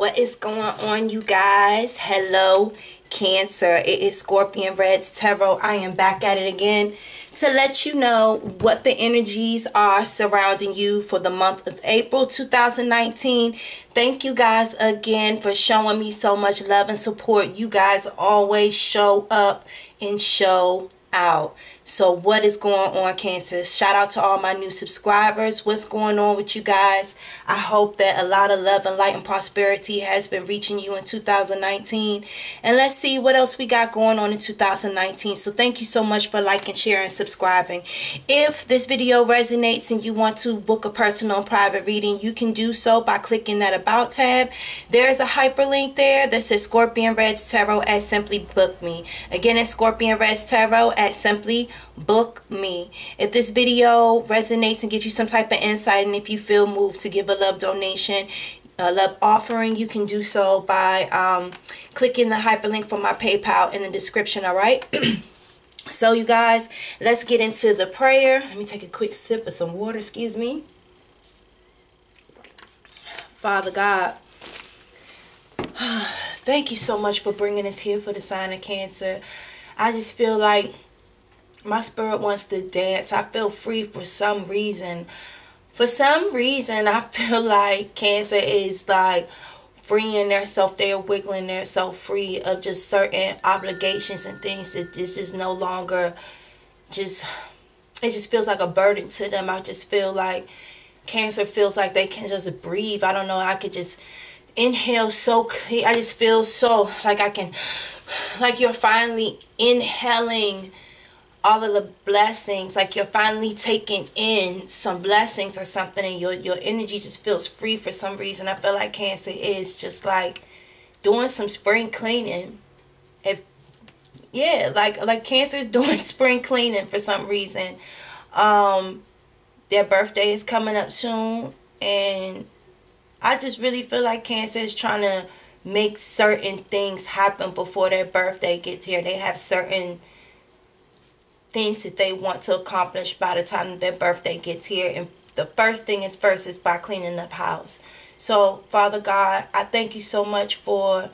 What is going on, you guys? Hello, Cancer. It is Scorpion Reds Tarot. I am back at it again to let you know what the energies are surrounding you for the month of April 2019. Thank you guys again for showing me so much love and support. You guys always show up and show out. So what is going on, Cancer? Shout out to all my new subscribers. What's going on with you guys? I hope that a lot of love and light and prosperity has been reaching you in 2019. And let's see what else we got going on in 2019. So thank you so much for liking, sharing, and subscribing. If this video resonates and you want to book a personal private reading, you can do so by clicking that About tab. There's a hyperlink there that says Scorpion Reds Tarot at Simply Book Me. Again, it's Scorpion Reds Tarot at Simply Book Me. If this video resonates and gives you some type of insight, and if you feel moved to give a love donation, a love offering, you can do so by clicking the hyperlink for my PayPal in the description. All right. So you guys, let's get into the prayer. Let me take a quick sip of some water. Excuse me. Father God, thank you so much for bringing us here for the sign of Cancer. I just feel like my spirit wants to dance. I feel free for some reason. For some reason, I feel like Cancer is like freeing themselves. They are wiggling themselves free of just certain obligations and things that this is no longer just, it just feels like a burden to them. I just feel like Cancer feels like they can just breathe. I don't know. I could just inhale so clean. I just feel so like I can, like you're finally inhaling all of the blessings, like you're finally taking in some blessings or something, and your energy just feels free for some reason. I feel like Cancer is just like doing some spring cleaning. If yeah, like Cancer is doing spring cleaning for some reason. Their birthday is coming up soon, and I just really feel like Cancer is trying to make certain things happen before their birthday gets here. They have certain things that they want to accomplish by the time their birthday gets here. And the first thing is first is by cleaning up house. So Father God, I thank you so much for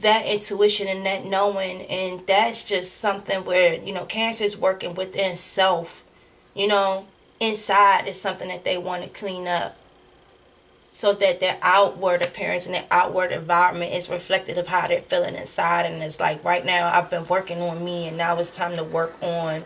that intuition and that knowing. And that's just something where, you know, Cancer is working within self. You know, inside is something that they want to clean up so that their outward appearance and their outward environment is reflective of how they're feeling inside. And it's like, right now I've been working on me, and now it's time to work on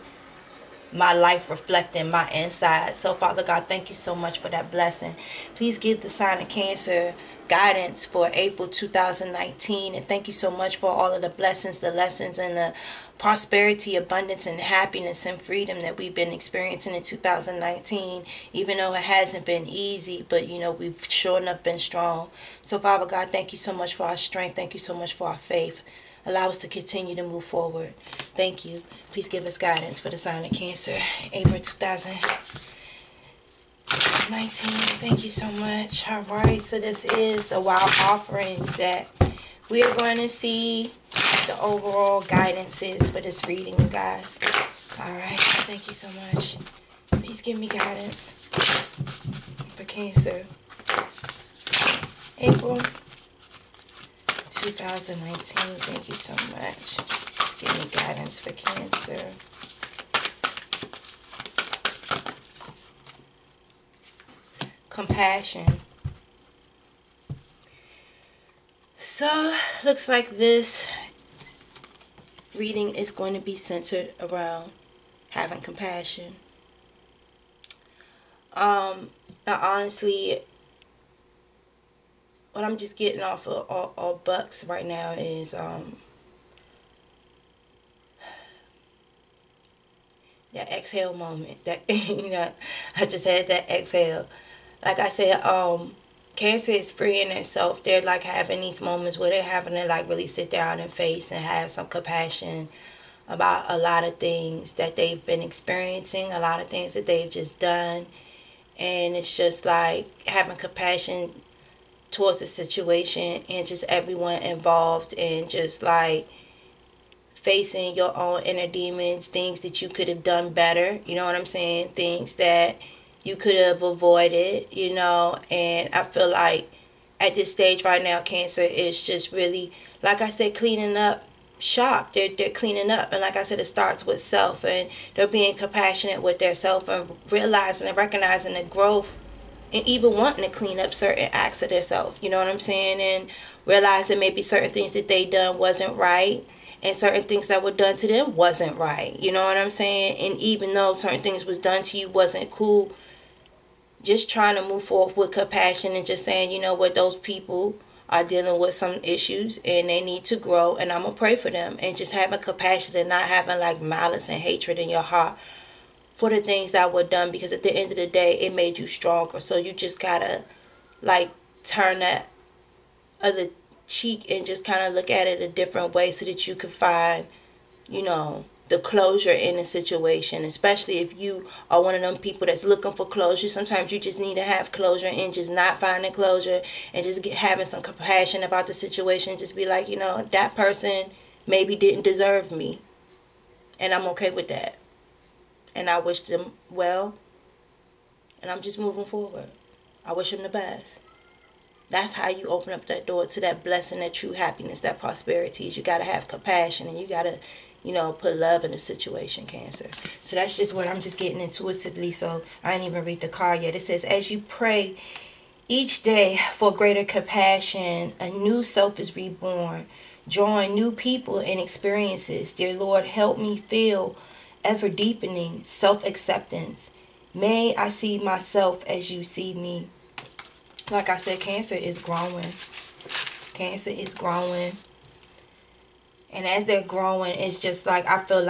my life reflecting my inside. So Father God, thank you so much for that blessing. Please give the sign of Cancer guidance for April 2019. And thank you so much for all of the blessings, the lessons, and the prosperity, abundance, and happiness and freedom that we've been experiencing in 2019, even though it hasn't been easy. But you know, we've sure enough been strong. So Father God, thank you so much for our strength. Thank you so much for our faith. Allow us to continue to move forward. Thank you. Please give us guidance for the sign of Cancer, April 2019. Thank you so much. All right, so this is the wild offerings that we are going to see. The overall guidance is for this reading, you guys. All right, thank you so much. Please give me guidance for Cancer, April 2019. Thank you so much. Please give me guidance for Cancer. Compassion. So looks like this reading is going to be centered around having compassion. Honestly, what I'm just getting off of all bucks right now is that exhale moment. That, you know, I just had that exhale. Like I said, Cancer is freeing itself. They're like having these moments where they're having to like really sit down and face and have some compassion about a lot of things that they've been experiencing, a lot of things that they've just done. And it's just like having compassion towards the situation and just everyone involved, and just like facing your own inner demons, things that you could have done better, you know what I'm saying, things that you could have avoided, you know. And I feel like at this stage right now, Cancer is just really, like I said, cleaning up shop. They're cleaning up, and like I said, it starts with self, and they're being compassionate with their self and realizing and recognizing the growth and even wanting to clean up certain acts of their self, you know what I'm saying, and realizing maybe certain things that they done wasn't right, and certain things that were done to them wasn't right, you know what I'm saying, and even though certain things was done to you wasn't cool, just trying to move forward with compassion and just saying, you know what, those people are dealing with some issues and they need to grow, and I'm going to pray for them, and just having compassion and not having like malice and hatred in your heart for the things that were done, because at the end of the day, it made you stronger. So you just got to like turn that other cheek and just kind of look at it a different way so that you can find, you know, the closure in the situation, especially if you are one of them people that's looking for closure. Sometimes you just need to have closure and just not finding closure, and just having some compassion about the situation. Just be like, you know, that person maybe didn't deserve me, and I'm okay with that, and I wish them well, and I'm just moving forward. I wish them the best. That's how you open up that door to that blessing, that true happiness, that prosperity. You got to have compassion, and you got to, you know, put love in the situation, Cancer. So that's just what I'm just getting intuitively. So I didn't even read the card yet. It says, as you pray each day for greater compassion, a new self is reborn. Drawing new people and experiences. Dear Lord, help me feel ever deepening self-acceptance. May I see myself as you see me. Like I said, Cancer is growing. Cancer is growing. And as they're growing, it's just like, I feel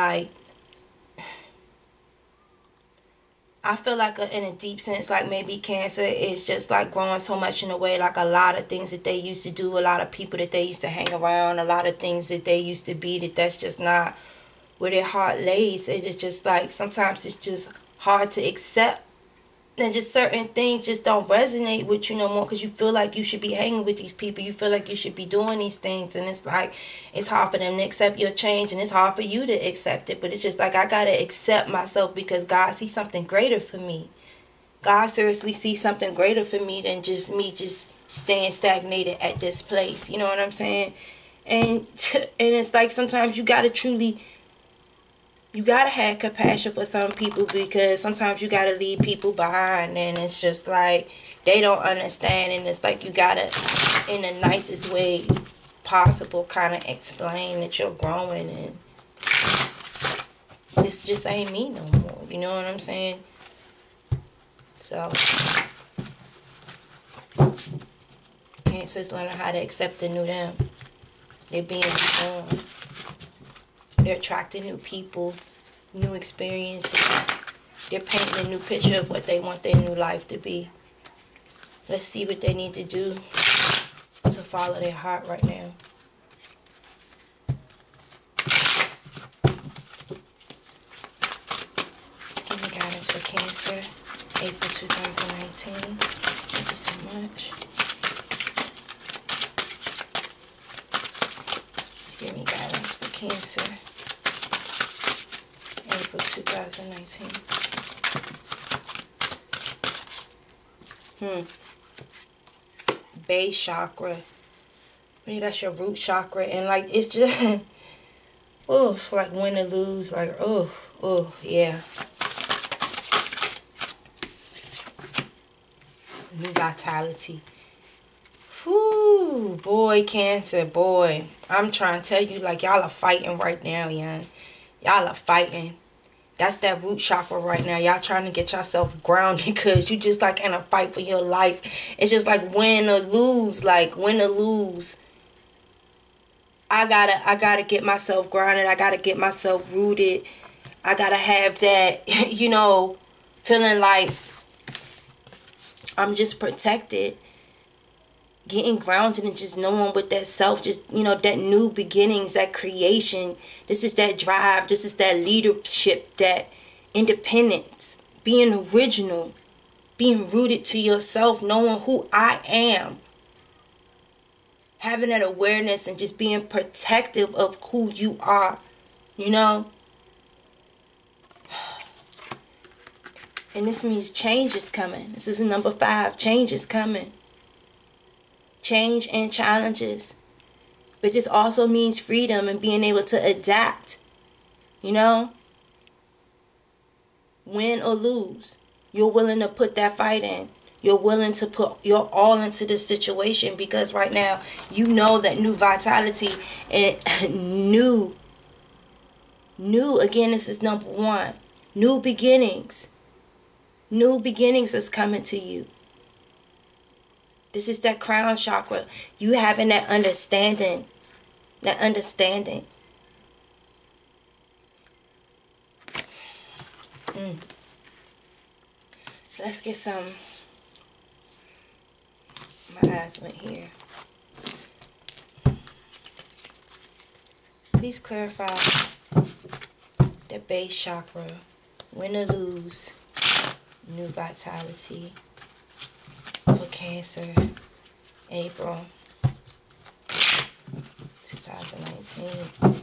like in a deep sense, like maybe Cancer is just like growing so much in a way, like a lot of things that they used to do, a lot of people that they used to hang around, a lot of things that they used to be, that's just not where their heart lays. It is just like, sometimes it's just hard to accept. And just certain things just don't resonate with you no more, because you feel like you should be hanging with these people. You feel like you should be doing these things. And it's like, it's hard for them to accept your change, and it's hard for you to accept it. But it's just like, I got to accept myself, because God sees something greater for me. God seriously sees something greater for me than just me just staying stagnated at this place. You know what I'm saying? And it's like, sometimes you got to truly... You got to have compassion for some people, because sometimes you got to leave people behind, and it's just like they don't understand, and it's like you got to, in the nicest way possible, kind of explain that you're growing and this just ain't me no more. You know what I'm saying? So, Cancer's learning how to accept the new them. They're being reborn. They're attracting new people, new experiences. They're painting a new picture of what they want their new life to be. Let's see what they need to do to follow their heart right now. Give me guidance for Cancer, April 2019. Thank you so much. Just give me guidance for Cancer. 2019. Base chakra. Maybe that's your root chakra, and like it's just oof, like win or lose, like oof, yeah. New vitality. Whoo, boy, Cancer, boy. I'm trying to tell you, like y'all are fighting right now, young. Y'all are fighting. That's that root chakra right now. Y'all trying to get yourself grounded, because you just like in a fight for your life. It's just like win or lose. Like win or lose. I gotta get myself grounded. I gotta get myself rooted. I gotta have that, you know, feeling like I'm just protected. Getting grounded and just knowing with that self, just, you know, that new beginnings, that creation. This is that drive. This is that leadership, that independence, being original, being rooted to yourself, knowing who I am, having that awareness and just being protective of who you are, you know. And this means change is coming. This is number 5. Change is coming. change and challenges. But this also means freedom and being able to adapt. You know? Win or lose, you're willing to put that fight in. You're willing to put your all into this situation, because right now you know that new vitality and new again, this is number one. New beginnings. New beginnings is coming to you. This is that crown chakra. You having that understanding. That understanding. Let's get some. My eyes went here. Please clarify the base chakra. Win or lose. New vitality. For Cancer. April 2019.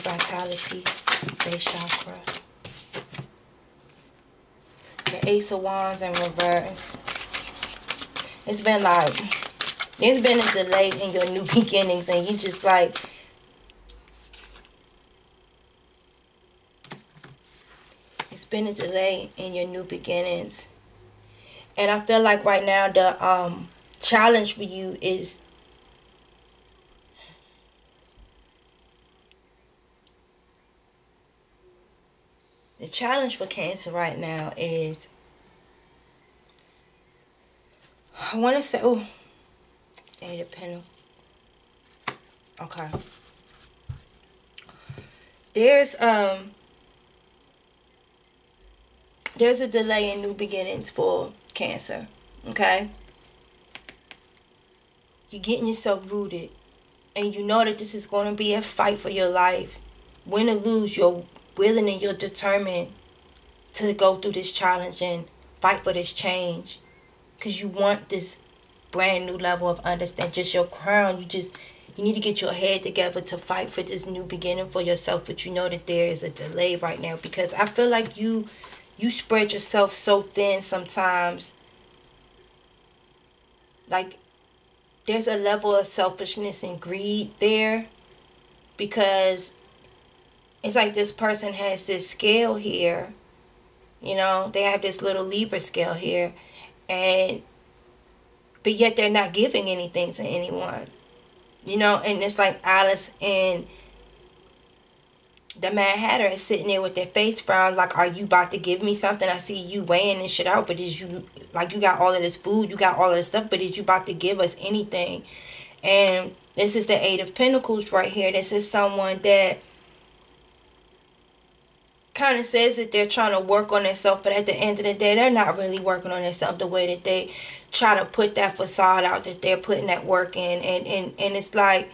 Vitality, base chakra. The Ace of Wands in reverse. It's been like, there's been a delay in your new beginnings, and you just like, it's been a delay in your new beginnings. And I feel like right now the challenge for you is the challenge for Cancer right now is, I want to say, oh, Eight of Pentacles. Okay. There's a delay in new beginnings for Cancer, okay? You're getting yourself rooted, and you know that this is going to be a fight for your life. Win or lose, you're willing and you're determined to go through this challenge and fight for this change, because you want this brand new level of understanding. Just your crown, you need to get your head together to fight for this new beginning for yourself. But you know that there is a delay right now, because I feel like you spread yourself so thin sometimes. Like there's a level of selfishness and greed there, because it's like this person has this scale here, you know, they have this little Libra scale here, but yet they're not giving anything to anyone, you know, and it's like Alice and the Mad Hatter is sitting there with their face frowned, like, are you about to give me something? I see you weighing this shit out, but is you, like, you got all of this food, you got all of this stuff, but is you about to give us anything? And this is the Eight of Pentacles right here. This is someone that kind of says that they're trying to work on themselves, but at the end of the day, they're not really working on themselves the way that they try to put that facade out that they're putting that work in, and it's like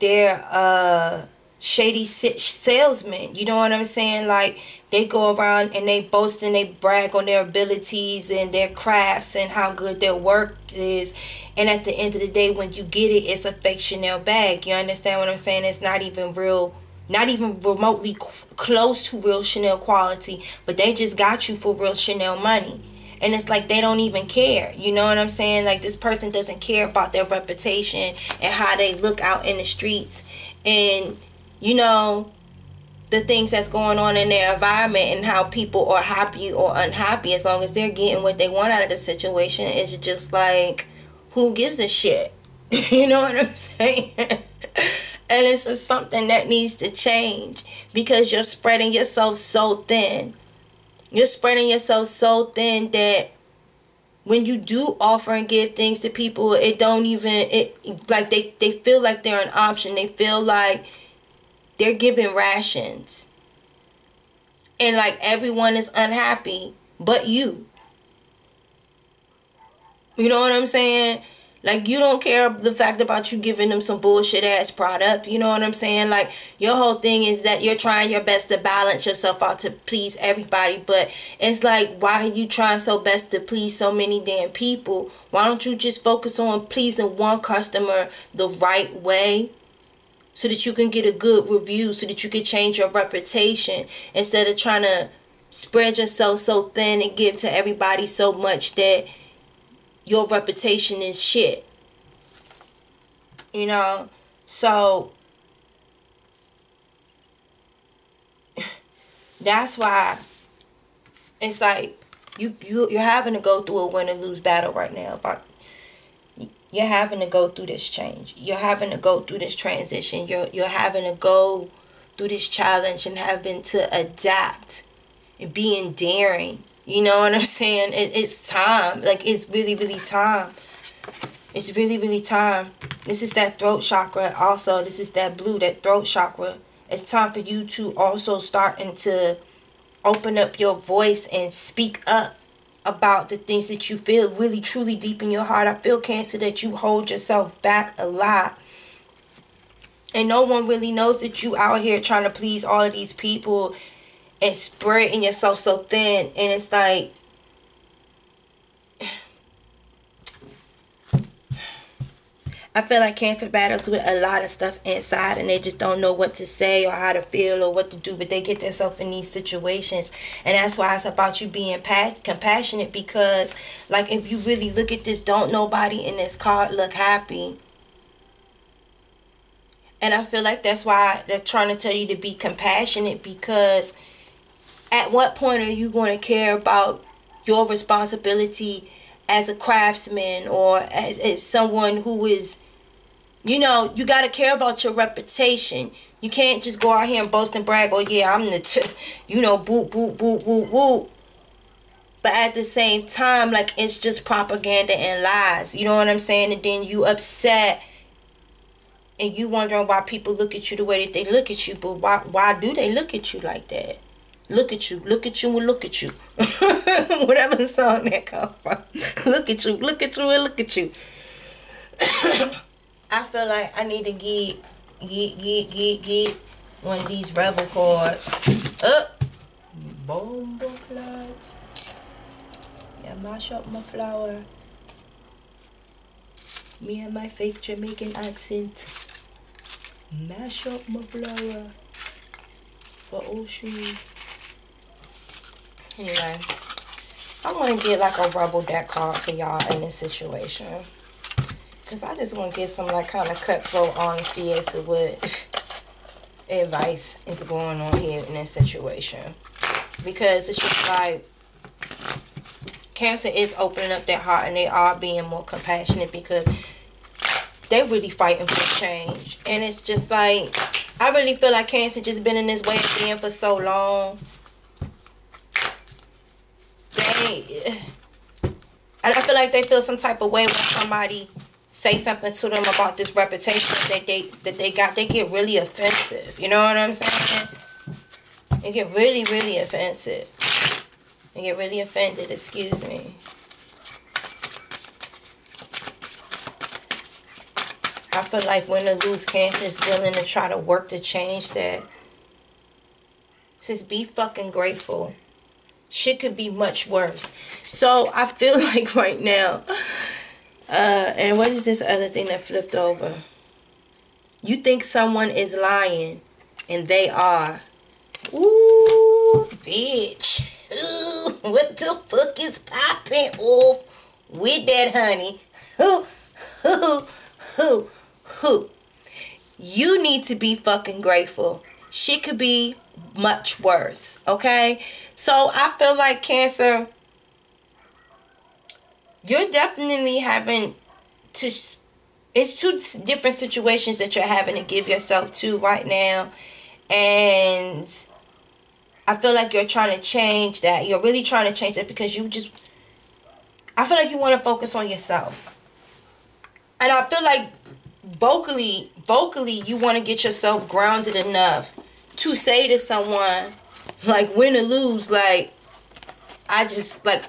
they're shady salesmen. You know what I'm saying? Like they go around and they boast and they brag on their abilities and their crafts and how good their work is, and at the end of the day, when you get it, it's a fake Chanel bag. You understand what I'm saying? It's not even real. Not even remotely close to real Chanel quality, but they just got you for real Chanel money. And it's like they don't even care. You know what I'm saying? Like this person doesn't care about their reputation and how they look out in the streets. And, you know, the things that's going on in their environment and how people are happy or unhappy. As long as they're getting what they want out of the situation, it's just like, who gives a shit? You know what I'm saying? And this is something that needs to change, because you're spreading yourself so thin. You're spreading yourself so thin that when you do offer and give things to people, it don't even, like they feel like they're an option. They feel like they're giving rations. And like everyone is unhappy but you. You know what I'm saying? Like, you don't care the fact about you giving them some bullshit-ass product. You know what I'm saying? Like, your whole thing is that you're trying your best to balance yourself out to please everybody. But it's like, why are you trying so best to please so many damn people? Why don't you just focus on pleasing one customer the right way? so that you can get a good review, so that you can change your reputation instead of trying to spread yourself so thin and give to everybody so much that your reputation is shit. You know? So that's why it's like you're having to go through a win or lose battle right now. You're having to go through this change. You're having to go through this transition. You're having to go through this challenge and having to adapt and be endearing. You know what I'm saying? It's time. Like, it's really, really time. It's really, really time. This is that throat chakra. Also, this is that blue, that throat chakra. It's time for you to also starting to open up your voice and speak up about the things that you feel really, truly deep in your heart. I feel, Cancer, that you hold yourself back a lot. And no one really knows that you out here trying to please all of these people and spreading yourself so thin. And it's like, I feel like Cancer battles with a lot of stuff inside and they just don't know what to say or how to feel or what to do, but they get themselves in these situations. And that's why it's about you being compassionate, because, like, if you really look at this, don't nobody in this card look happy. And I feel like that's why they're trying to tell you to be compassionate, because at what point are you going to care about your responsibility as a craftsman or as someone who is, you know, you got to care about your reputation. You can't just go out here and boast and brag, oh, yeah, I'm the, you know, boop, boop, boop, boop, boop. But at the same time, like, it's just propaganda and lies. You know what I'm saying? And then you upset and you wondering why people look at you the way that they look at you. But why do they look at you like that? Look at you, look at you, and look at you. Whatever song that comes from. Look at you, look at you, and look at you. I feel like I need to get one of these rebel cards. Up. Bombo clouds. Yeah, mash up my flower. Me and my fake Jamaican accent. Mash up my flower. For ocean. Anyway, I want to get like a rubble deck card for y'all in this situation, because I just want to get some like kind of cutthroat honesty as to what advice is going on here in this situation. Because it's just like Cancer is opening up their heart and they are being more compassionate, because they're really fighting for change. And it's just like, I really feel like Cancer just been in this way of being for so long. I feel like they feel some type of way when somebody say something to them about this reputation that they got. They get really offensive. You know what I'm saying? They get really, really offensive. They get really offended, excuse me. I feel like win or lose, Cancer is willing to try to work to change that. Just be fucking grateful. Shit could be much worse. So I feel like right now, and what is this other thing that flipped over? You think someone is lying, and they are. Ooh, bitch. Ooh, what the fuck is popping off with that, honey? Who? You need to be fucking grateful. Shit could be much worse, okay? So I feel like, Cancer, you're definitely having to, it's two different situations that you're having to give yourself to right now. And I feel like you're trying to change that. You're really trying to change that, because you just, I feel like you want to focus on yourself. And I feel like vocally, you want to get yourself grounded enough to say to someone, like, win or lose, like, I just, like,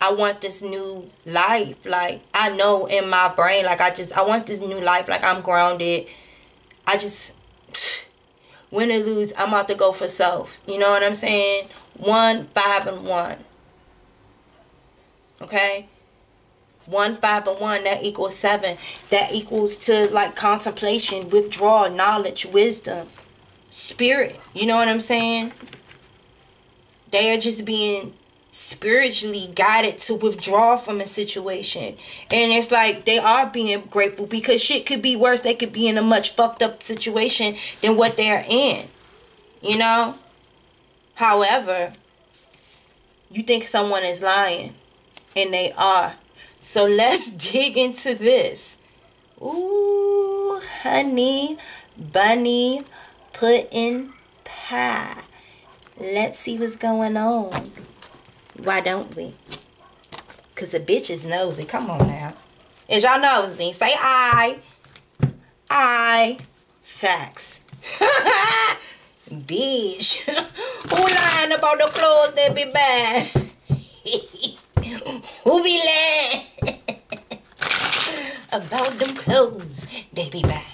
I want this new life. Like, I know in my brain, like, I want this new life. Like, I'm grounded. I just, win or lose, I'm about to go for self. You know what I'm saying? 1, 5, and 1. Okay? 1, 5, and 1, that equals 7. That equals to like contemplation, withdrawal, knowledge, wisdom, spirit. You know what I'm saying? They are just being spiritually guided to withdraw from a situation. And it's like they are being grateful because shit could be worse. They could be in a much fucked up situation than what they're in. You know? However, you think someone is lying, and they are. So let's dig into this. Ooh, honey, bunny, pudding pie. Let's see what's going on. Why don't we? Because the bitch is nosy. Come on now. Is y'all nosy? Say I. I. Facts. Bitch. Who lying about the clothes that be bad? Who be lying about them clothes they be bad?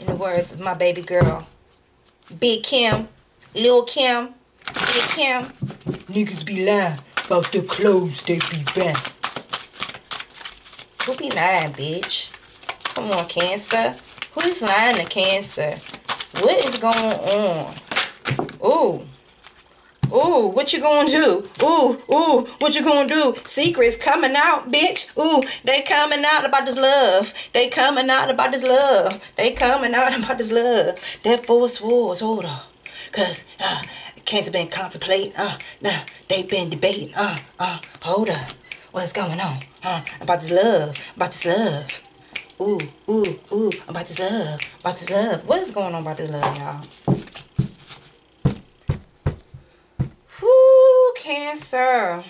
In the words of my baby girl, Big Kim, Lil Kim, Big Kim, niggas be lying about the clothes they be bad. Who be lying, bitch? Come on, Cancer. Who's lying to Cancer? What is going on? Ooh. Ooh, what you gonna do? Ooh, ooh, what you gonna do? Secrets coming out, bitch. Ooh, they coming out about this love. They coming out about this love. They coming out about this love. That force wars, hold up. Cause Cancer been contemplating, nah, they been debating, hold up. What's going on? About this love, about this love. Ooh, ooh, ooh, about this love, about this love. What is going on about this love, y'all? Whoo, Cancer.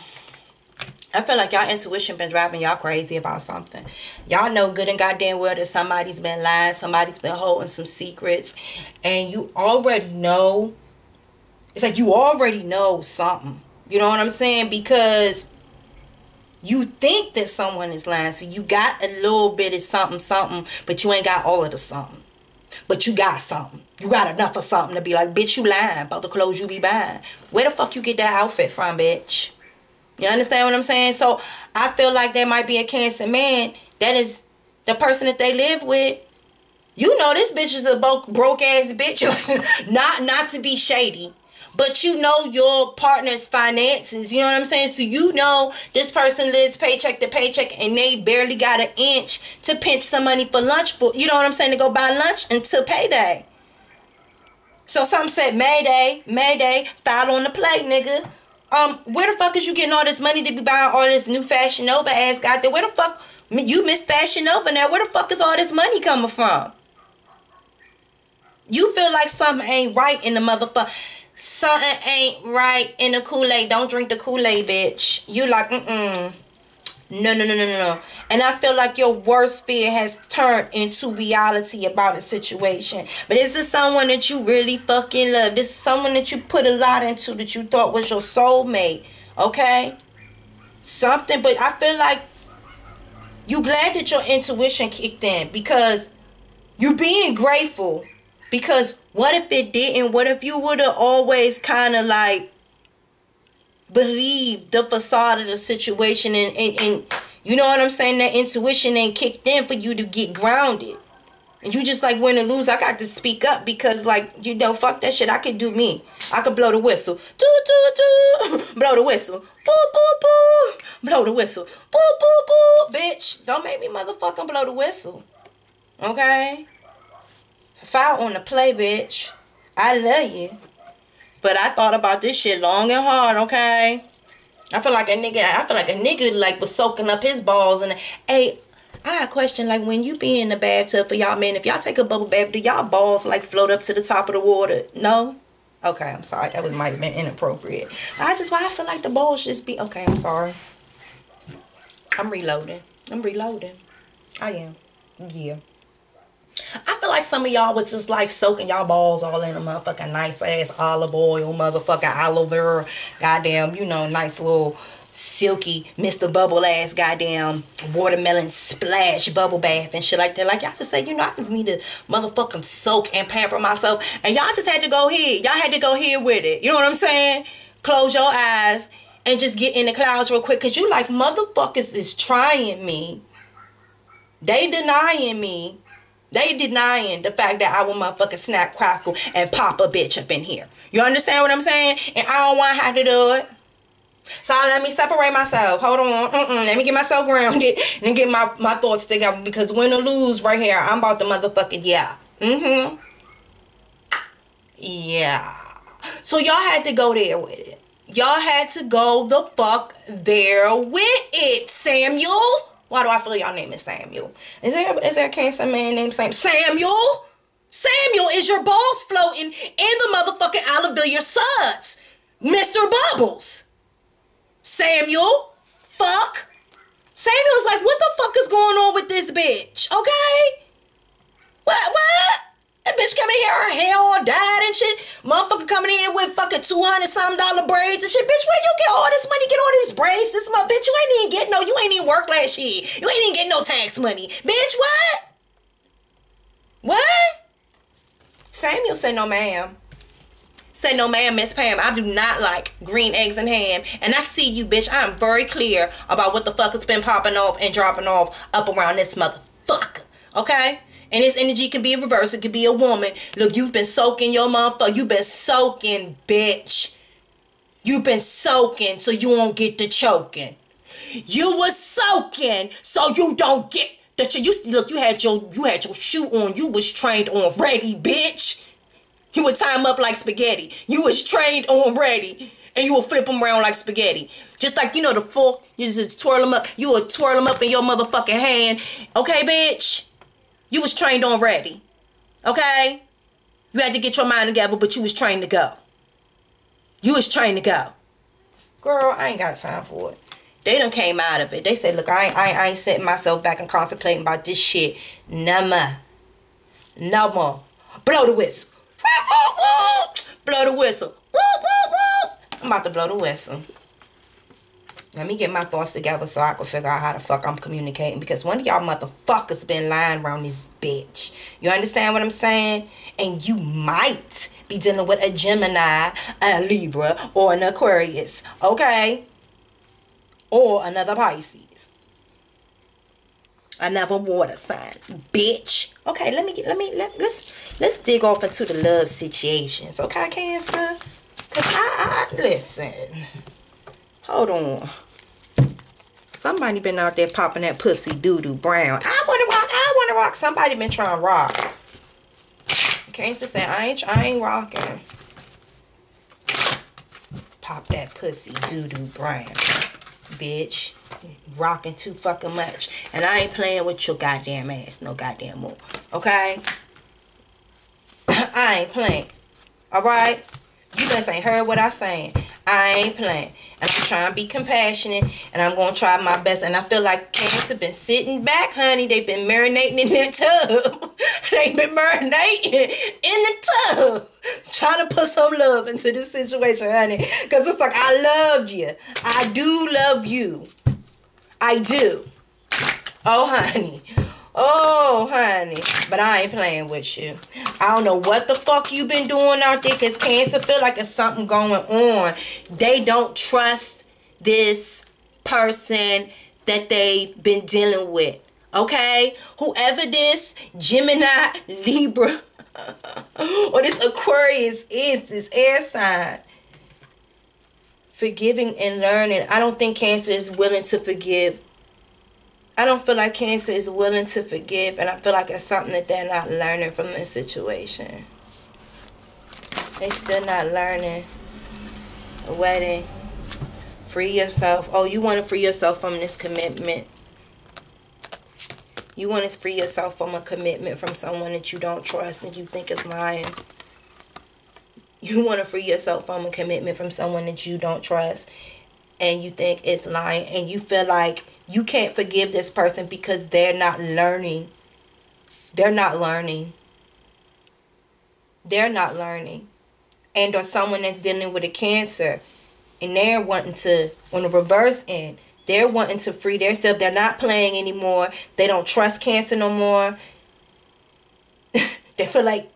I feel like y'all intuition been driving y'all crazy about something. Y'all know good and goddamn well that somebody's been lying, somebody's been holding some secrets, and you already know. It's like you already know something. You know what I'm saying? Because you think that someone is lying, so you got a little bit of something, something, but you ain't got all of the something. But you got something. You got enough of something to be like, bitch, you lying about the clothes you be buying. Where the fuck you get that outfit from, bitch? You understand what I'm saying? So I feel like there might be a Cancer man that is the person that they live with. You know this bitch is a broke-ass bitch. not to be shady. But you know your partner's finances, you know what I'm saying? So you know this person lives paycheck to paycheck and they barely got an inch to pinch some money for lunch, for, you know what I'm saying, to go buy lunch until payday. So some said, Mayday, Mayday, foul on the plate, nigga. Where the fuck is you getting all this money to be buying all this new Fashion Nova ass out there? Where the fuck, you miss Fashion Nova now, where the fuck is all this money coming from? You feel like something ain't right in the motherfucker. Something ain't right in the Kool-Aid. Don't drink the Kool-Aid, bitch. You like, mm-mm. No, no, no, no, no. And I feel like your worst fear has turned into reality about a situation. But this is someone that you really fucking love. This is someone that you put a lot into that you thought was your soulmate. Okay? Something, but I feel like you glad that your intuition kicked in because you being grateful. Because what if it didn't? What if you would have always kind of like believed the facade of the situation and you know what I'm saying? That intuition ain't kicked in for you to get grounded. And you just like win and lose. I got to speak up because like, you know, fuck that shit. I can do me. I can blow the whistle. Toot, toot, toot. Blow the whistle. Boop, boop, boop. Blow the whistle. Boop, boop, boop. Bitch, don't make me motherfucking blow the whistle. Okay? Foul on the play, bitch. I love you. But I thought about this shit long and hard, okay? I feel like a nigga like was soaking up his balls and hey, I had a question, like when you be in the bathtub for y'all men, if y'all take a bubble bath, do y'all balls like float up to the top of the water? No? Okay, I'm sorry. That might have been inappropriate. I feel like the balls just be okay, I'm sorry. I'm reloading. I am. Yeah. I feel like some of y'all was just like soaking y'all balls all in a motherfucking nice ass olive oil, motherfucking aloe vera, goddamn, you know, nice little silky Mr. Bubble ass goddamn watermelon splash bubble bath and shit like that. Like y'all just say, you know, I just need to motherfucking soak and pamper myself. And y'all just had to go here. Y'all had to go here with it. You know what I'm saying? Close your eyes and just get in the clouds real quick, because you like, motherfuckers is trying me. They denying me. They denying the fact that I will motherfucking snap, crackle, and pop a bitch up in here. You understand what I'm saying? And I don't want to have to do it. So let me separate myself. Hold on. Let me get myself grounded and get my thoughts together, because win or lose right here, I'm about to motherfucking, yeah. Yeah. So y'all had to go there with it. Y'all had to go the fuck there with it, Samuel. Why do I feel y'all name is Samuel? Is there a cancer man named Samuel? Samuel? Samuel is your balls floating in the motherfucking olive of your suds. Mr. Bubbles. Samuel. Fuck. Samuel's like, what the fuck is going on with this bitch? Okay? What? That bitch coming in here, her hair all dyed and shit. Motherfucker coming in with fucking $200-some braids and shit. Bitch, where you get all this money? Get all these braids? This month, bitch, you ain't even work last year. You ain't even getting no tax money. Bitch, what? What? Samuel said, no, ma'am. Said, no, ma'am, Miss Pam. I do not like green eggs and ham. And I see you, bitch. I am very clear about what the fuck has been popping off and dropping off up around this motherfucker. Okay? And this energy could be a reverse. It could be a woman. Look, you've been soaking your motherfucker. You've been soaking, bitch. You've been soaking so you won't get the choking. You was soaking so you don't get the choking. Look, you had your shoe on. You was trained on ready, bitch. You would tie them up like spaghetti. You was trained on ready. And you will flip them around like spaghetti. Just like, you know, the fork. You just twirl them up. You will twirl them up in your motherfucking hand. Okay, bitch? You was trained on ready, okay? You had to get your mind together, but you was trained to go. You was trained to go. Girl, I ain't got time for it. They done came out of it. They said, look, I ain't setting myself back and contemplating about this shit. No more. No more. Blow the whistle. Blow the whistle. I'm about to blow the whistle. Let me get my thoughts together so I can figure out how the fuck I'm communicating. Because one of y'all motherfuckers been lying around this bitch. You understand what I'm saying? And you might be dealing with a Gemini, a Libra, or an Aquarius. Okay? Or another Pisces. Another water sign. Bitch. Okay, let's dig off into the love situations. Okay, Cancer? Because I listen. Hold on. Somebody been out there popping that pussy doo-doo brown. I wanna rock. Somebody been trying to rock. Cancer said, I ain't rocking. Pop that pussy doo-doo brown. Bitch. Rocking too fucking much. And I ain't playing with your goddamn ass. No goddamn more. Okay? I ain't playing. Alright? You guys ain't heard what I saying. I ain't playing. And I'm trying to be compassionate. And I'm going to try my best. And I feel like Cancer been sitting back, honey. They've been marinating in their tub. They've been marinating in the tub. Trying to put some love into this situation, honey. Because it's like, I loved you. I do love you. I do. Oh, honey. Oh, honey. But I ain't playing with you. I don't know what the fuck you been doing out there, because Cancer feel like there's something going on. They don't trust this person that they've been dealing with. Okay? Whoever this Gemini, Libra, or this Aquarius is, this air sign. Forgiving and learning. I don't think Cancer is willing to forgive. I don't feel like Cancer is willing to forgive, and I feel like it's something that they're not learning from this situation. They still not learning. A wedding. Free yourself. Oh, you want to free yourself from this commitment. You want to free yourself from a commitment from someone that you don't trust and you think is lying. You want to free yourself from a commitment from someone that you don't trust. And you think it's lying. And you feel like you can't forgive this person because they're not learning. They're not learning. They're not learning. And or someone that's dealing with a cancer. And they're wanting to, on the reverse end, they're wanting to free themselves. They're not playing anymore. They don't trust Cancer no more. They feel like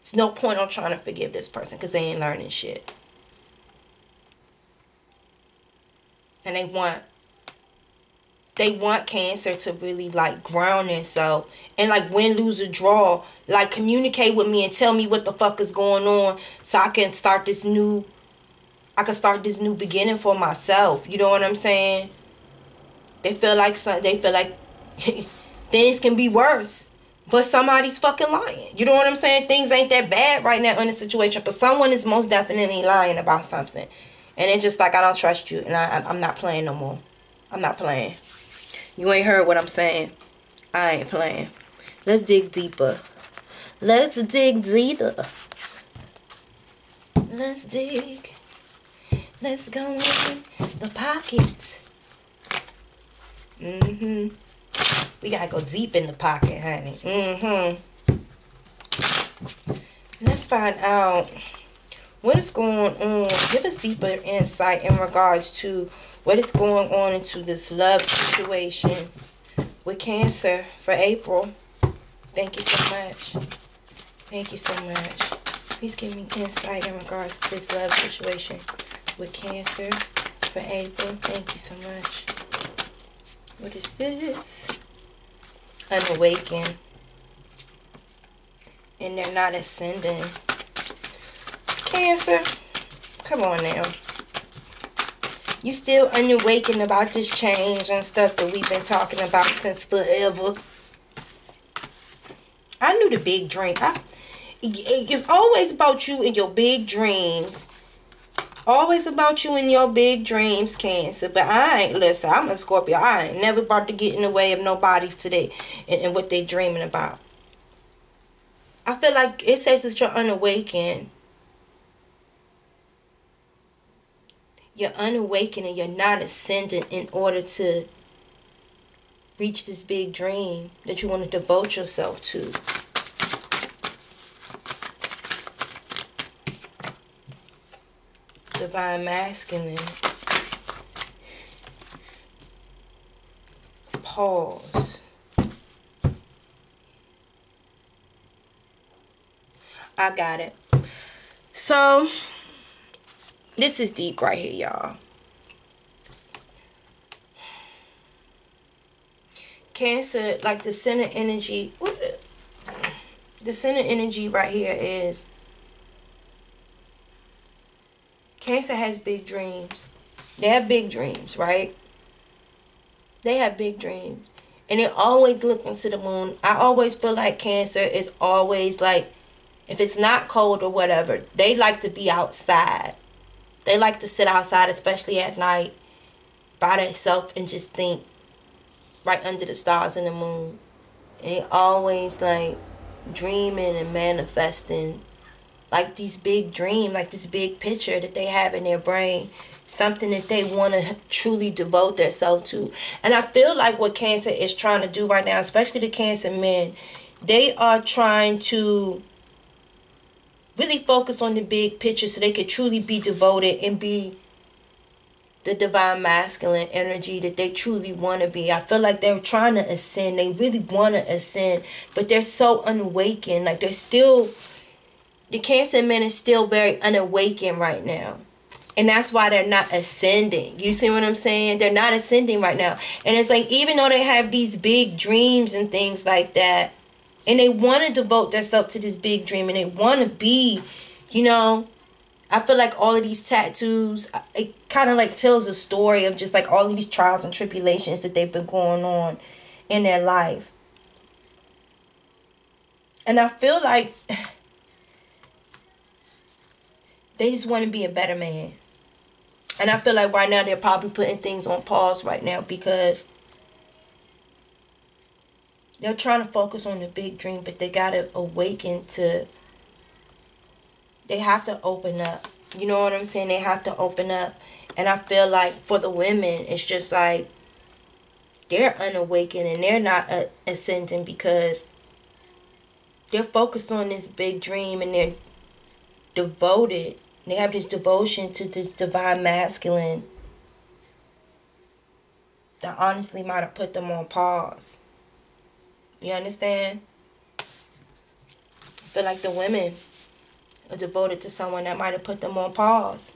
there's no point on trying to forgive this person because they ain't learning shit. and they want Cancer to really like ground themselves and like win, lose, or draw. Like communicate with me and tell me what the fuck is going on so I can start this new. I can start this new beginning for myself. You know what I'm saying? They feel like things can be worse, but somebody's fucking lying. You know what I'm saying? Things ain't that bad right now in the situation, but someone is most definitely lying about something. And it's just like, I don't trust you, and I'm not playing no more. I'm not playing. You ain't heard what I'm saying. I ain't playing. Let's dig deeper. Let's dig deeper. Let's dig. Let's go in the pockets. We gotta go deep in the pocket, honey. Let's find out what is going on. Give us deeper insight in regards to what is going on into this love situation with Cancer for April. Thank you so much. Thank you so much. Please give me insight in regards to this love situation with Cancer for April. Thank you so much. What is this? Unawakened. And they're not ascending. Cancer, come on now. You still unawakened about this change and stuff that we've been talking about since forever. I knew the big dream. It's always about you and your big dreams. Always about you and your big dreams, Cancer. But I ain't, listen, I'm a Scorpio. I ain't never about to get in the way of nobody today and what they dreaming about. I feel like it says that you're unawakened. You're unawakened and you're not ascendant in order to reach this big dream that you want to devote yourself to. Divine Masculine. Pause. I got it. So, this is deep right here, y'all. Cancer, like the center energy. The center energy right here is Cancer has big dreams. They have big dreams, right? They have big dreams. And they always look into the moon. I always feel like Cancer is always like, if it's not cold or whatever, they like to be outside. They like to sit outside, especially at night, by themselves and just think right under the stars and the moon. And they always like dreaming and manifesting. Like this big dream, like this big picture that they have in their brain. Something that they want to truly devote themselves to. And I feel like what Cancer is trying to do right now, especially the Cancer men, they are trying to really focus on the big picture so they could truly be devoted and be the divine masculine energy that they truly want to be. I feel like they're trying to ascend. They really want to ascend. But they're so unawakened. Like they're still... The Cancer men is still very unawakened right now. And that's why they're not ascending. You see what I'm saying? They're not ascending right now. And it's like, even though they have these big dreams and things like that, and they want to devote themselves to this big dream, and they want to be, you know, I feel like all of these tattoos, it kind of like tells a story of just like all of these trials and tribulations that they've been going on in their life. And I feel like... They just want to be a better man. And I feel like right now they're probably putting things on pause right now because they're trying to focus on the big dream, but they got to awaken to, they have to open up. You know what I'm saying? They have to open up. And I feel like for the women, it's just like they're unawakened and they're not ascending because they're focused on this big dream and they're devoted. They have this devotion to this divine masculine that honestly might have put them on pause. You understand? I feel like the women are devoted to someone that might have put them on pause.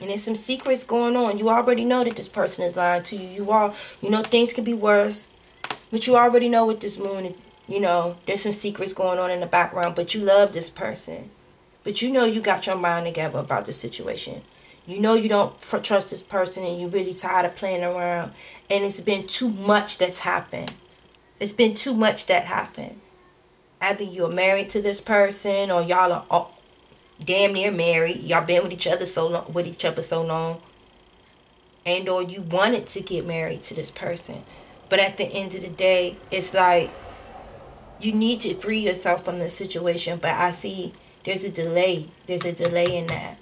And there's some secrets going on. You already know that this person is lying to you. You know things could be worse. But you already know with this moon, you know, there's some secrets going on in the background. But you love this person. But you know you got your mind together about this situation. You know you don't trust this person and you're really tired of playing around. And it's been too much that's happened. It's been too much that happened. Either you're married to this person or y'all are all damn near married. Y'all been with each other so long, and or you wanted to get married to this person. But at the end of the day, it's like you need to free yourself from this situation. But I see there's a delay. There's a delay in that.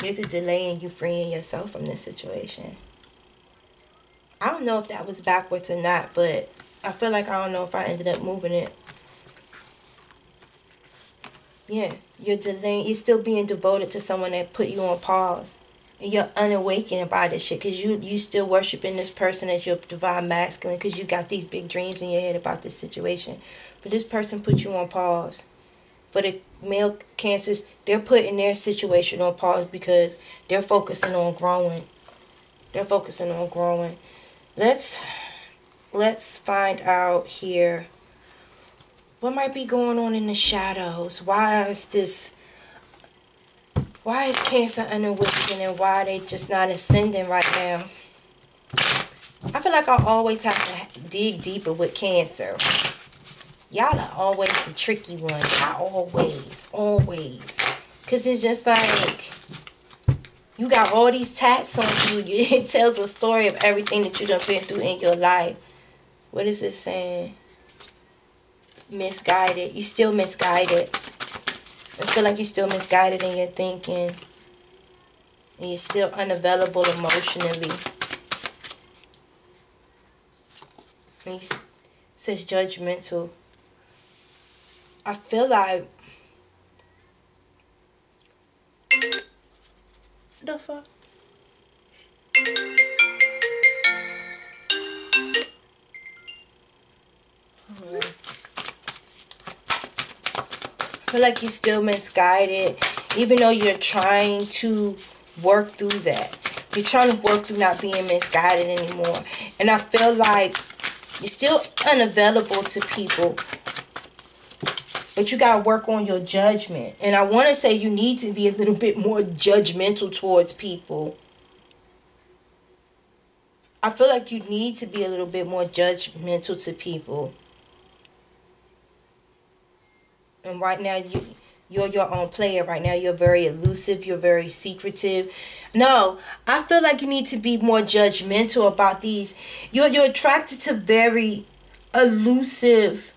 There's a delay in you freeing yourself from this situation. I don't know if that was backwards or not, but I feel like I don't know if I ended up moving it. Yeah, you're delaying. You're still being devoted to someone that put you on pause. And you're unawakened by this shit because you still worshiping this person as your divine masculine because you got these big dreams in your head about this situation. But this person put you on pause. For the male Cancers, they're putting their situation on pause because they're focusing on growing. They're focusing on growing. Let's find out here what might be going on in the shadows. Why is Cancer unawakened and why are they just not ascending right now? I feel like I always have to dig deeper with Cancer. Y'all are always the tricky one. I always. Because it's just like, you got all these tats on you. It tells a story of everything that you done been through in your life. What is it saying? Misguided. You still misguided. I feel like you're still misguided in your thinking. And you're still unavailable emotionally. And it says judgmental. I feel like, the fuck? I feel like you're still misguided, even though you're trying to work through that. You're trying to work through not being misguided anymore. And I feel like you're still unavailable to people. But you got to work on your judgment. And I want to say you need to be a little bit more judgmental towards people. I feel like you need to be a little bit more judgmental to people. And right now, you're your own player. Right now, you're very elusive. You're very secretive. No, I feel like you need to be more judgmental about these. You're attracted to very elusive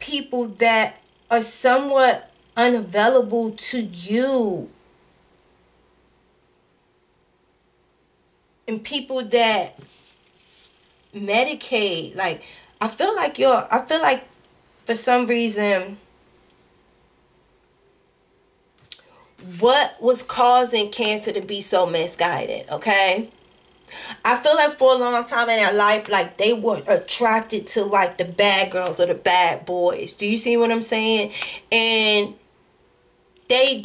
people that are somewhat unavailable to you. And people that medicate. Like, I feel like you're, I feel like for some reason, what was causing Cancer to be so misguided, okay? I feel like for a long time in their life, like, they were attracted to, like, the bad girls or the bad boys. Do you see what I'm saying? And they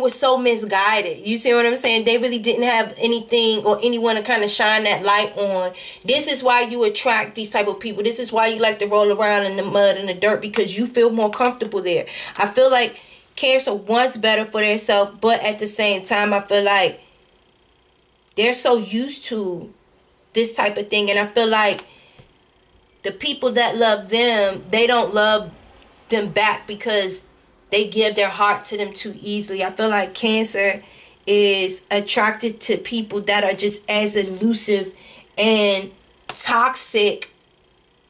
were so misguided. You see what I'm saying? They really didn't have anything or anyone to kind of shine that light on. This is why you attract these type of people. This is why you like to roll around in the mud and the dirt, because you feel more comfortable there. I feel like Cancer wants better for themselves, but at the same time, I feel like they're so used to this type of thing. And I feel like the people that love them, they don't love them back because they give their heart to them too easily. I feel like Cancer is attracted to people that are just as elusive and toxic,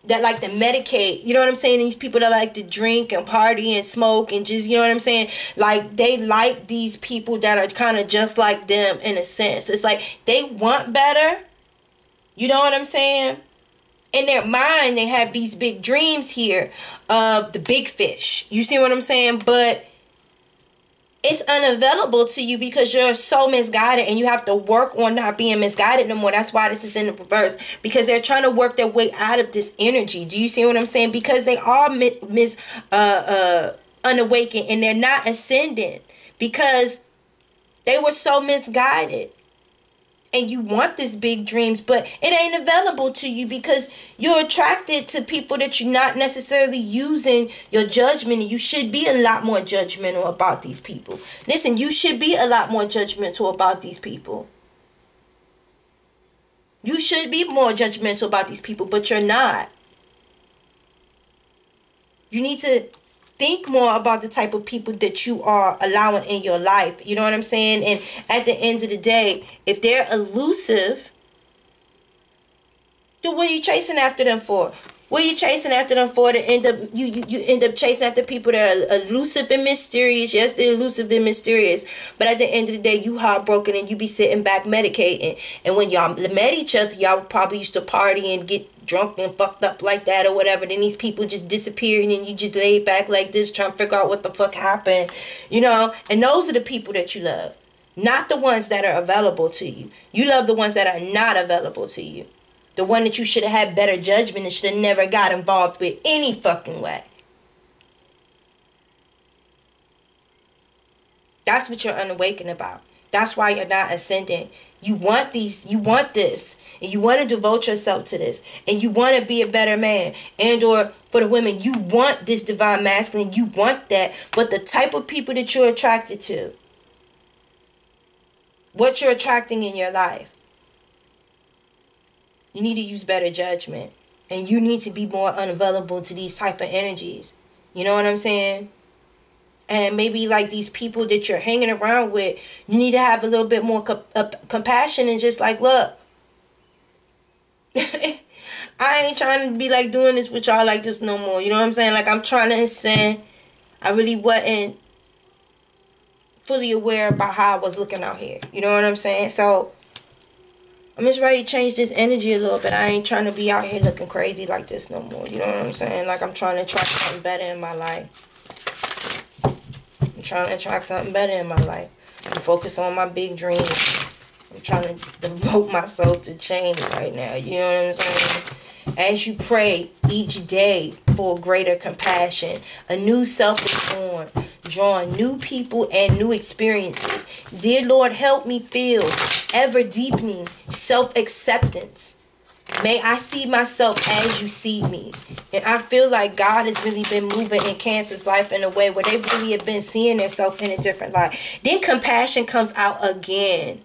that like to medicate. You know what I'm saying? These people that like to drink and party and smoke and just, you know what I'm saying? Like, they like these people that are kind of just like them in a sense. It's like they want better. You know what I'm saying? In their mind, they have these big dreams here of the big fish. You see what I'm saying? But it's unavailable to you because you're so misguided, and you have to work on not being misguided no more. That's why this is in the reverse, because they're trying to work their way out of this energy. Do you see what I'm saying? Because they are unawakened and they're not ascendant. because they were so misguided. And you want these big dreams, but it ain't available to you because you're attracted to people that you're not necessarily using your judgment. And you should be a lot more judgmental about these people. Listen, you should be a lot more judgmental about these people. You should be more judgmental about these people, but you're not. You need to think more about the type of people that you are allowing in your life. You know what I'm saying? And at the end of the day, if they're elusive, then what are you chasing after them for? What are you chasing after them for? To end up you end up chasing after people that are elusive and mysterious. Yes, they're elusive and mysterious. But at the end of the day, you heartbroken and you be sitting back medicating. And when y'all met each other, y'all probably used to party and get drunk and fucked up like that or whatever. Then these people just disappeared and you just laid back like this trying to figure out what the fuck happened, you know. And those are the people that you love, not the ones that are available to you. You love the ones that are not available to you, the one that you should have had better judgment and should have never got involved with any fucking way. That's what you're unawakened about. That's why you're not ascending. You want these, you want this, and you want to devote yourself to this, and you want to be a better man. And or for the women, you want this divine masculine, you want that, but the type of people that you're attracted to, what you're attracting in your life, you need to use better judgment, and you need to be more unavailable to these type of energies. You know what I'm saying? And maybe like these people that you're hanging around with, you need to have a little bit more compassion and just like, look, I ain't trying to be like doing this with y'all like this no more. You know what I'm saying? Like, I'm trying to ascend. I really wasn't fully aware about how I was looking out here. You know what I'm saying? So I'm just ready to change this energy a little bit. I ain't trying to be out here looking crazy like this no more. You know what I'm saying? Like, I'm trying to try something better in my life. Trying to attract something better in my life. I'm focused on my big dreams. I'm trying to devote myself to change right now. You know what I'm saying? As you pray each day for greater compassion, a new self is born, drawing new people and new experiences. Dear Lord, help me feel ever deepening self-acceptance. May I see myself as you see me. And I feel like God has really been moving in Cancer's life in a way where they really have been seeing themselves in a different light. Then compassion comes out again.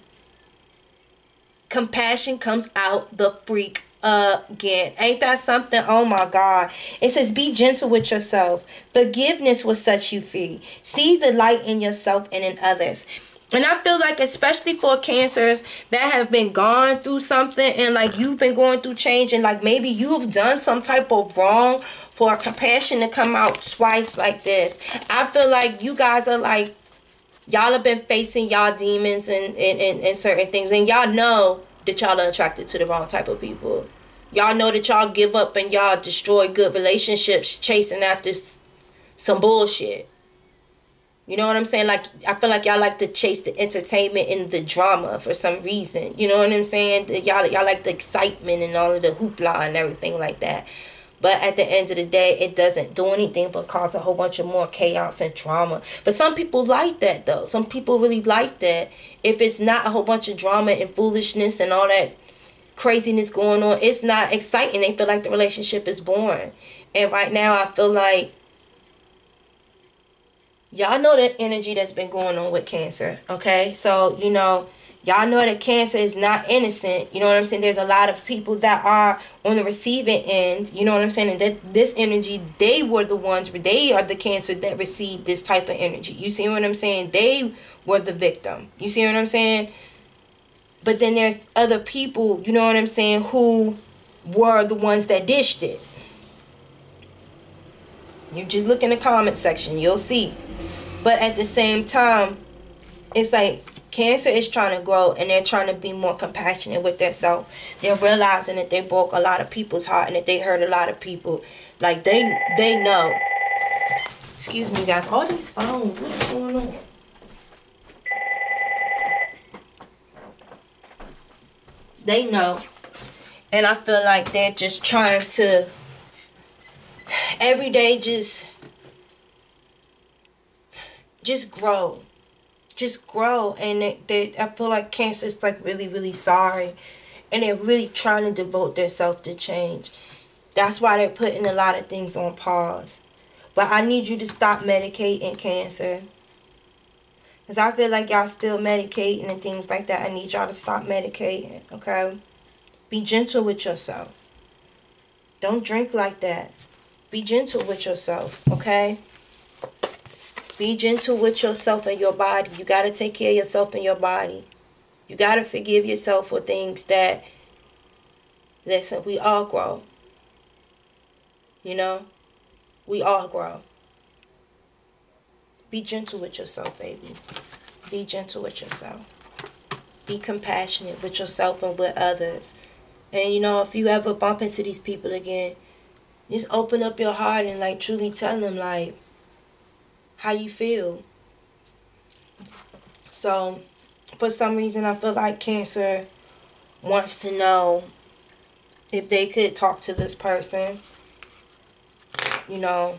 Compassion comes out the freak again. Ain't that something? Oh my God. It says, be gentle with yourself. Forgiveness will set you free. See the light in yourself and in others. And I feel like especially for Cancers that have been gone through something and like you've been going through change and like maybe you've done some type of wrong, for compassion to come out twice like this. I feel like you guys are like, y'all have been facing y'all demons and certain things. And y'all know that y'all are attracted to the wrong type of people. Y'all know that y'all give up and y'all destroy good relationships chasing after some bullshit. You know what I'm saying? Like, I feel like y'all like to chase the entertainment and the drama for some reason. You know what I'm saying? Y'all like the excitement and all of the hoopla and everything like that. But at the end of the day, it doesn't do anything but cause a whole bunch of more chaos and drama. But some people like that, though. Some people really like that. If it's not a whole bunch of drama and foolishness and all that craziness going on, it's not exciting. They feel like the relationship is boring. And right now, I feel like y'all know the energy that's been going on with Cancer, okay? So, you know, y'all know that Cancer is not innocent. You know what I'm saying? There's a lot of people that are on the receiving end. You know what I'm saying? And that this energy, they were the ones, they are the Cancer that received this type of energy. You see what I'm saying? They were the victim. You see what I'm saying? But then there's other people, you know what I'm saying, who were the ones that dished it. You just look in the comment section, you'll see. But at the same time, it's like Cancer is trying to grow and they're trying to be more compassionate with themselves. They're realizing that they broke a lot of people's heart and that they hurt a lot of people. Like, they know. Excuse me, guys. All these phones, what is going on? They know. And I feel like they're just trying to every day just grow just grow. And I feel like Cancer is like really sorry, and they're really trying to devote themselves to change. That's why they're putting a lot of things on pause. But I need you to stop medicating, Cancer. Because I feel like y'all still medicating and things like that. I need y'all to stop medicating, okay? Be gentle with yourself. Don't drink like that. Be gentle with yourself, okay? Be gentle with yourself and your body. You got to take care of yourself and your body. You got to forgive yourself for things that, listen, we all grow. You know? We all grow. Be gentle with yourself, baby. Be gentle with yourself. Be compassionate with yourself and with others. And, you know, if you ever bump into these people again, just open up your heart and, like, truly tell them, like, how you feel. So, for some reason, I feel like Cancer wants to know if they could talk to this person. You know.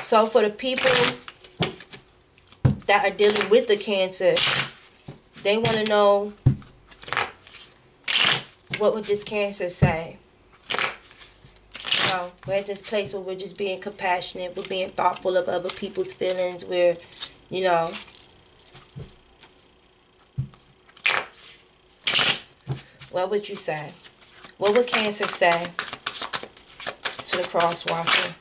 So for the people that are dealing with the Cancer, they want to know, what would this Cancer say? You know, we're at this place where we're just being compassionate. We're being thoughtful of other people's feelings. We're, you know, what would you say? What would Cancer say to the cross watcher?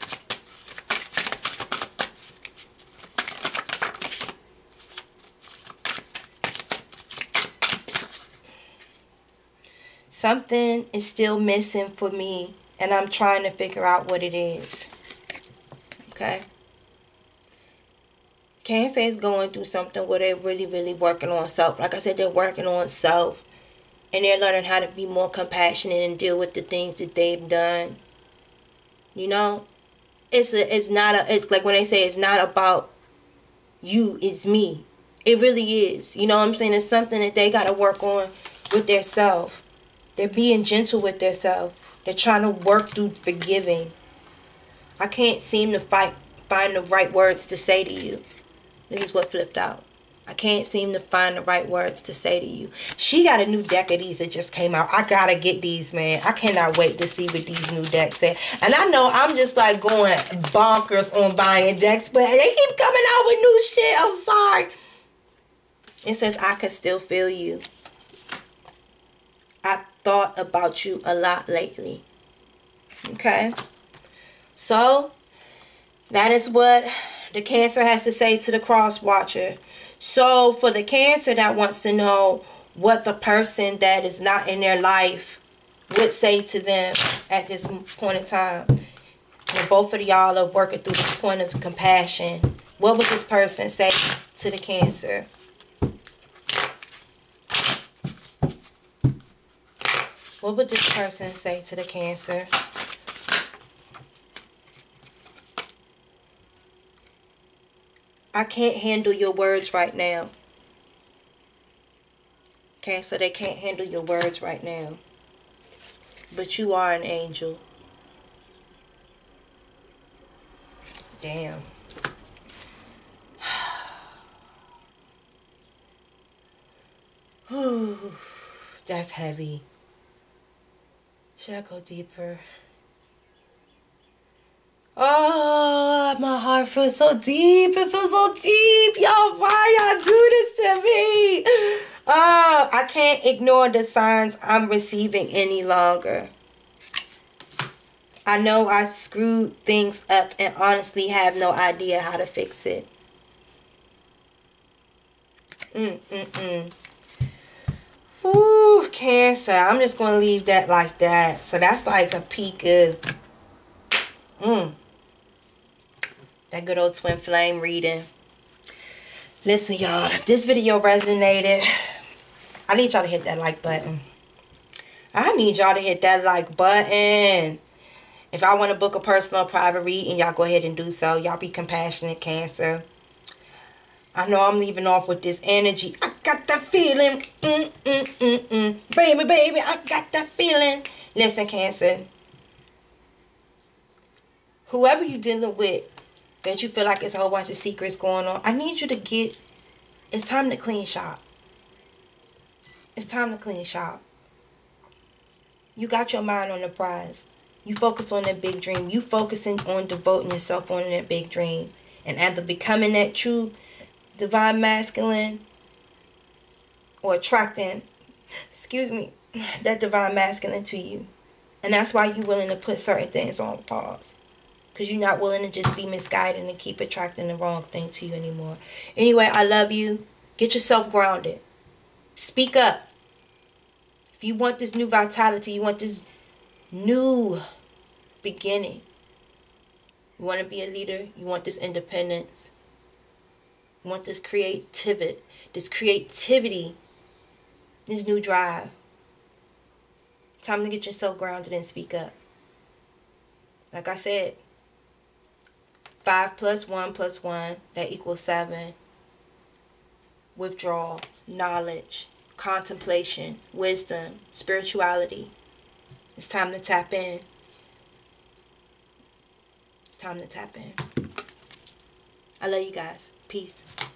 Something is still missing for me, and I'm trying to figure out what it is. Okay? Cancer is going through something where they're really working on self. Like I said, they're working on self. And they're learning how to be more compassionate and deal with the things that they've done. You know? It's like when they say it's not about you, it's me. It really is. You know what I'm saying? It's something that they gotta work on with their self. They're being gentle with their self. They're trying to work through forgiving. I can't seem to find the right words to say to you. This is what flipped out. I can't seem to find the right words to say to you. She got a new deck of these that just came out. I got to get these, man. I cannot wait to see what these new decks say. And I know I'm just like going bonkers on buying decks, but they keep coming out with new shit. I'm sorry. It says, I can still feel you. I've thought about you a lot lately. Okay? So, that is what the Cancer has to say to the cross watcher. So for the Cancer that wants to know what the person that is not in their life would say to them at this point in time, when both of y'all are working through this point of compassion, what would this person say to the Cancer? What would this person say to the Cancer? I can't handle your words right now. Okay, so they can't handle your words right now. But you are an angel. Damn. Whew, that's heavy. Should I go deeper? Oh, my heart feels so deep. It feels so deep. Y'all, why y'all do this to me? Oh, I can't ignore the signs I'm receiving any longer. I know I screwed things up and honestly have no idea how to fix it. Ooh, Cancer. I'm just going to leave that like that. So that's like a peak of... That good old twin flame reading. Listen, y'all, if this video resonated, I need y'all to hit that like button. I need y'all to hit that like button. If I want to book a personal private reading, y'all go ahead and do so. Y'all be compassionate, Cancer. I know I'm leaving off with this energy. I got that feeling. Baby, I got that feeling. Listen, Cancer. Whoever you're dealing with, that you feel like it's a whole bunch of secrets going on, I need you to get, it's time to clean shop. It's time to clean shop. You got your mind on the prize. You focus on that big dream. You focusing on devoting yourself on that big dream. And either becoming that true divine masculine or attracting, excuse me, that divine masculine to you. And that's why you're willing to put certain things on pause. Because you're not willing to just be misguided and keep attracting the wrong thing to you anymore. Anyway, I love you. Get yourself grounded. Speak up. If you want this new vitality, you want this new beginning. You want to be a leader. You want this independence. You want this creativity. This creativity. This new drive. Time to get yourself grounded and speak up. Like I said, 5 + 1 + 1, that equals 7. Withdrawal, knowledge, contemplation, wisdom, spirituality. It's time to tap in. It's time to tap in. I love you guys. Peace.